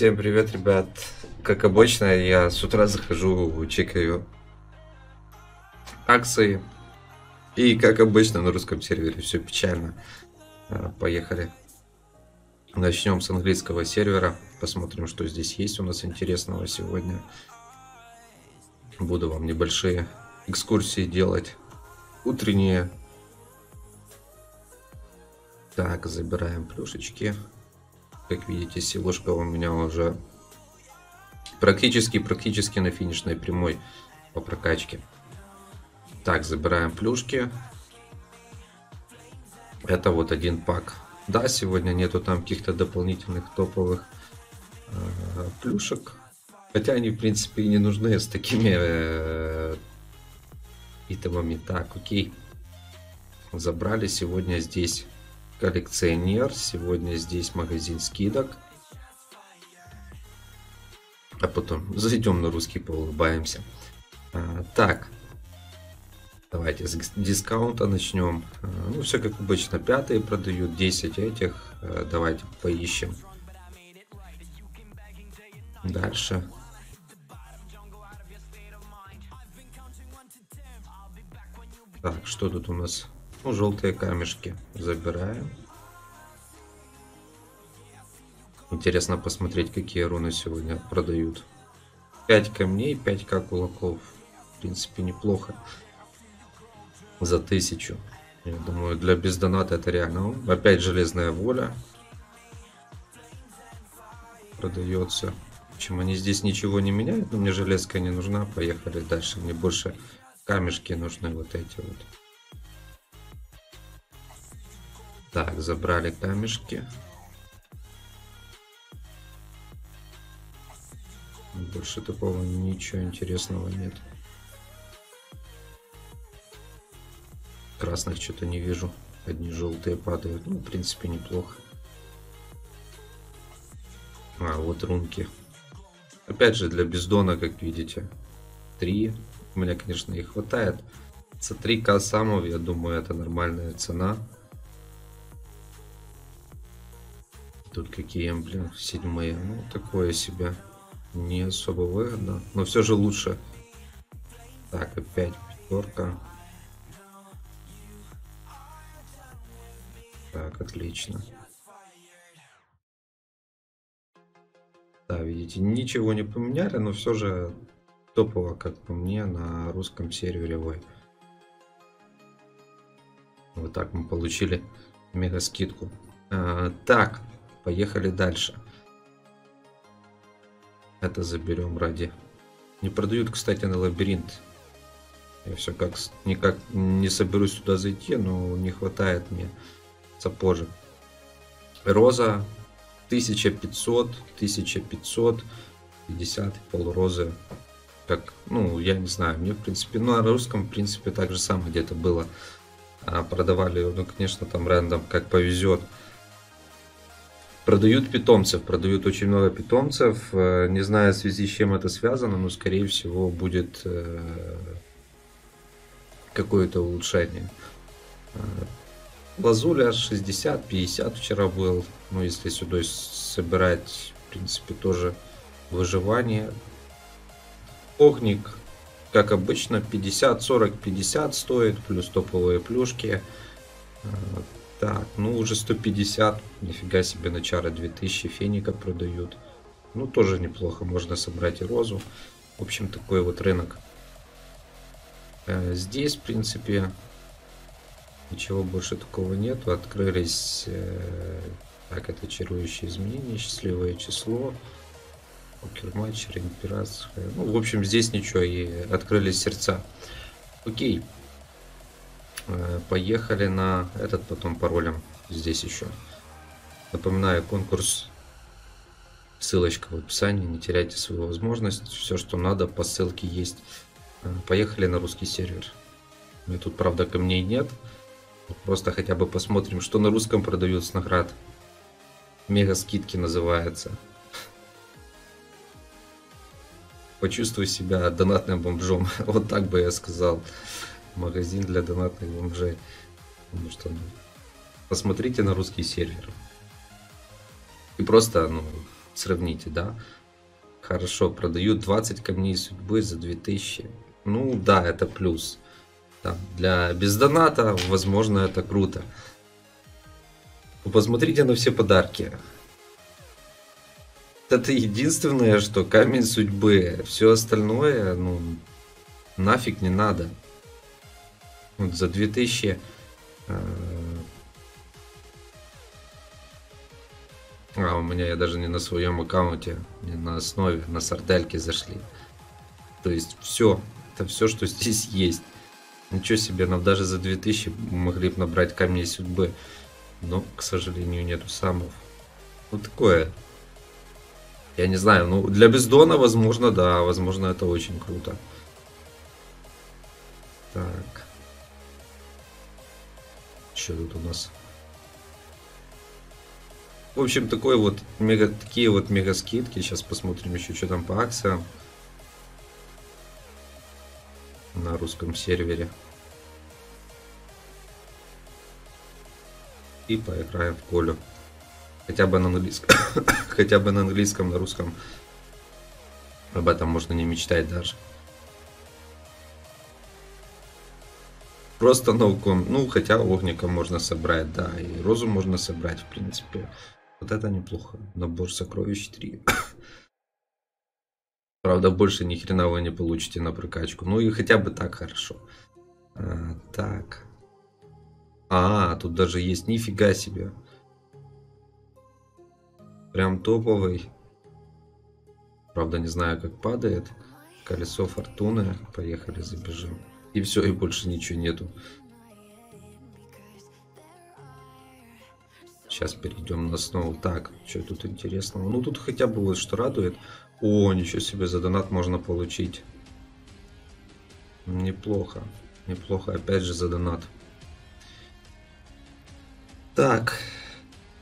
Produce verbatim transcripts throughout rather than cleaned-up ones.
Всем привет, ребят. Как обычно, я с утра захожу, чекаю акции. И как обычно на русском сервере все печально. Поехали. Начнем с английского сервера. Посмотрим, что здесь есть у нас интересного сегодня. Буду вам небольшие экскурсии делать. Утренние. Так, забираем плюшечки. Как видите, силушка у меня уже практически практически на финишной прямой по прокачке. Так, забираем плюшки. Это вот один пак. Да, сегодня нету там каких-то дополнительных топовых э, плюшек. Хотя они, в принципе, и не нужны с такими э, итемами. Так, окей. Забрали сегодня здесь коллекционер, сегодня здесь магазин скидок, а потом зайдем на русский, поулыбаемся. А, так, давайте с дискаунта начнем. А, ну все как обычно, пятые продают, десять этих. А, давайте поищем дальше. Так, что тут у нас? Ну, желтые камешки забираем. Интересно посмотреть, какие руны сегодня продают. пять камней, пять ка кулаков. В принципе, неплохо. За тысячу. Я думаю, для бездоната это реально. Опять железная воля продается. Почему они здесь ничего не меняют? Но мне железка не нужна. Поехали дальше. Мне больше камешки нужны, вот эти вот. Так, забрали камешки. Больше такого ничего интересного нет. Красных что-то не вижу. Одни желтые падают. Ну, в принципе, неплохо. А, вот рунки. Опять же, для бездона, как видите, три. У меня, конечно, их хватает. За три ка самов, я думаю, это нормальная цена. Тут какие, блин, седьмые. Ну, такое себе. Не особо выгодно. Но все же лучше. Так, опять пятерка. Так, отлично. Да, видите, ничего не поменяли, но все же топово, как по мне, на русском сервере. Ой. Вот так мы получили мега скидку. А, так. Поехали дальше. Это заберем ради. Не продают, кстати, на лабиринт. Я все как никак не соберусь сюда зайти, но не хватает мне сапожек. Роза тысяча пятьсот, тысяча пятьсот пятьдесят, полрозы. Как, ну, я не знаю, мне в принципе, ну, на русском, в принципе, так же самое где-то было. А продавали, ну, конечно, там рандом, как повезет. Продают питомцев, продают очень много питомцев. Не знаю, в связи с чем это связано, но скорее всего будет какое-то улучшение. Лазуля шестьдесят, пятьдесят вчера был. Ну, если сюда собирать, в принципе, тоже выживание. Огник, как обычно, пятьдесят, сорок, пятьдесят стоит, плюс топовые плюшки. Так, ну уже сто пятьдесят, нифига себе, на чары две тысячи феника продают. Ну тоже неплохо, можно собрать и розу. В общем, такой вот рынок. Здесь, в принципе, ничего больше такого нету. Открылись, так, это чарующие изменения, счастливое число. Покерматчер, имперация. Ну, в общем, здесь ничего, и открылись сердца. Окей. Поехали на этот, потом паролем здесь еще. Напоминаю, конкурс, ссылочка в описании, не теряйте свою возможность. Все, что надо, по ссылке есть. Поехали на русский сервер. У меня тут, правда, камней нет. Просто хотя бы посмотрим, что на русском продают с наград. Мега скидки называется. Почувствуй себя донатным бомжом. Вот так бы я сказал. Магазин для донатных бомжей. Потому что, ну, посмотрите на русский сервер. И просто, ну, сравните, да. Хорошо, продаю двадцать камней судьбы за две тысячи. Ну да, это плюс. Да, для без доната, возможно, это круто. Вы посмотрите на все подарки. Это единственное, что камень судьбы. Все остальное, ну, нафиг не надо. Вот за две тысячи... А, у меня я даже не на своем аккаунте, не на основе, на сардельке зашли. То есть все, это все, что здесь есть. Ничего себе, нам даже за две тысячи могли бы набрать камней судьбы. Но, к сожалению, нету самов. Вот такое. Я не знаю, ну для бездона, возможно, да, возможно, это очень круто. Так. Что тут у нас? В общем, такой вот мега, такие вот мега скидки. Сейчас посмотрим еще, что там по акциям на русском сервере. И поиграем в Колю. Хотя бы на английском. Хотя бы на английском, на русском. Об этом можно не мечтать даже. Просто науком. Ну, хотя огника можно собрать, да. И розу можно собрать, в принципе. Вот это неплохо. Набор сокровищ три. Правда, больше ни хрена вы не получите на прокачку. Ну и хотя бы так хорошо. А, так. А, тут даже есть, нифига себе. Прям топовый. Правда, не знаю, как падает. Колесо фортуны. Поехали, забежим. И все, и больше ничего нету. Сейчас перейдем на основу. Так, что тут интересного? Ну, тут хотя бы вот что радует. О, ничего себе, за донат можно получить. Неплохо. Неплохо, опять же, за донат. Так,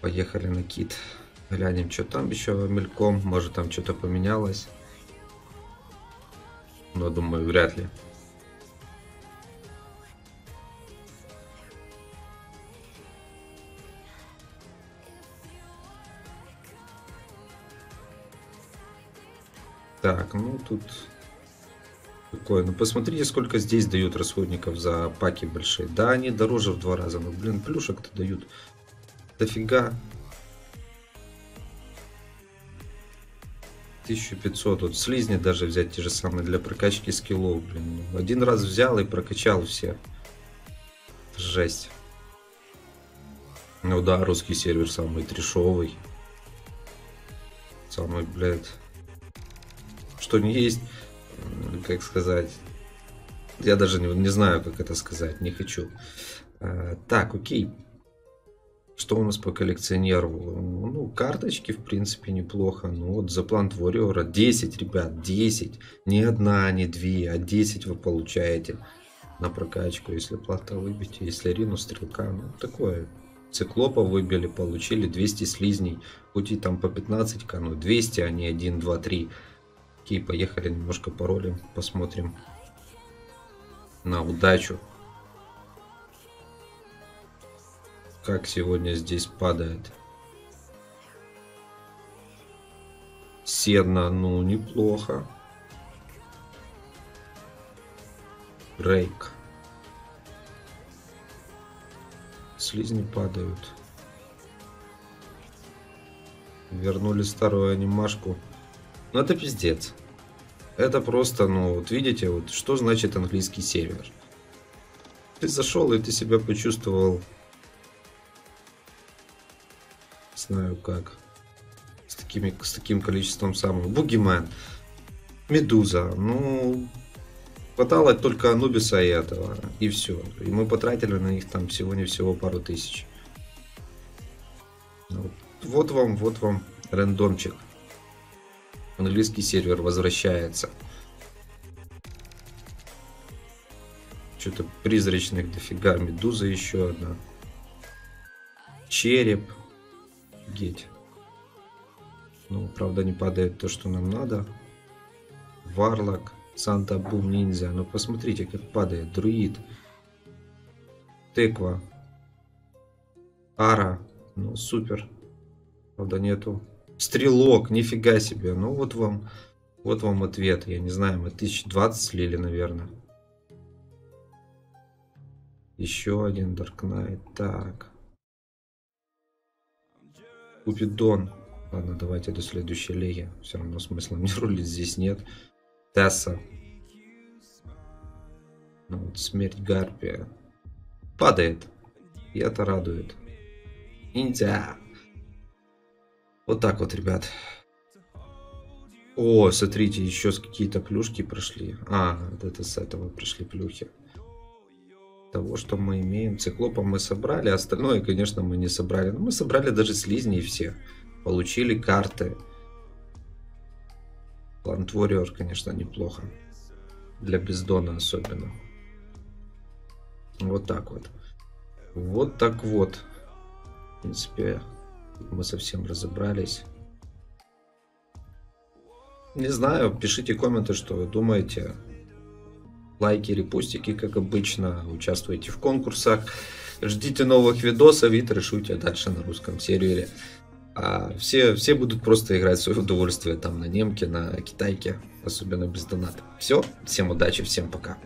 поехали на кит. Глянем, что там еще мельком. Может, там что-то поменялось. Но, думаю, вряд ли. Так, ну тут такое, ну посмотрите, сколько здесь дают расходников за паки большие. Да, они дороже в два раза, но, блин, плюшек-то дают дофига. тысяча пятьсот, вот слизни даже взять те же самые для прокачки скиллов, блин. Один раз взял и прокачал все. Жесть. Ну да, русский сервер самый трешовый. Самый, блядь... Что не есть, как сказать, я даже не, не знаю, как это сказать, не хочу. А, так, окей. Что у нас по коллекционеру? Ну, карточки, в принципе, неплохо. Ну, вот за план Warrior десять, ребят, десять. Не одна, не две, а десять вы получаете на прокачку, если плата выбьете, если Рину, стрелка, ну, такое. Циклопа выбили, получили двести слизней. Хоть и там по пятнадцать ка, но двести, а не один, два, три. И поехали немножко паролем, посмотрим на удачу, как сегодня здесь падает. Седна, ну неплохо. Рейк. Слизни падают. Вернули старую анимашку. Ну это пиздец. Это просто, ну вот видите, вот что значит английский сервер. Ты зашел и ты себя почувствовал, не знаю как, с, такими, с таким количеством самых. Bogeyman, Медуза, ну хватало только Анубиса и этого, и все. И мы потратили на них там всего-невсего пару тысяч. Вот, вот вам, вот вам рандомчик. Английский сервер возвращается. Что-то призрачных дофига. Медуза еще одна. Череп. Геть. Ну, правда, не падает то, что нам надо. Варлок. Санта Бум Ниндзя. Ну, посмотрите, как падает. Друид. Теква. Ара. Ну, супер. Правда, нету Стрелок, нифига себе. Ну вот вам, вот вам ответ. Я не знаю, мы тысячу двадцать слили, наверное. Еще один Dark Knight. Так. Купидон. Ладно, давайте до следующей лиги. Все равно смысла не рулить здесь нет. Тесса. Ну, вот смерть Гарпия. Падает. И это радует. Индия. Вот так вот, ребят. О, смотрите, еще какие-то плюшки прошли. А, это с этого пришли плюхи. Того, что мы имеем. Циклопа мы собрали, остальное, конечно, мы не собрали. Но мы собрали даже слизни и все. Получили карты. Plant Warrior, конечно, неплохо. Для бездона особенно. Вот так вот. Вот так вот. В принципе, мы совсем разобрались. Не знаю, пишите комменты, что вы думаете. Лайки, репостики, как обычно. Участвуйте в конкурсах. Ждите новых видосов и трешуйте дальше на русском сервере. А все, все будут просто играть в свое удовольствие там на немке, на китайке. Особенно без доната. Все, всем удачи, всем пока.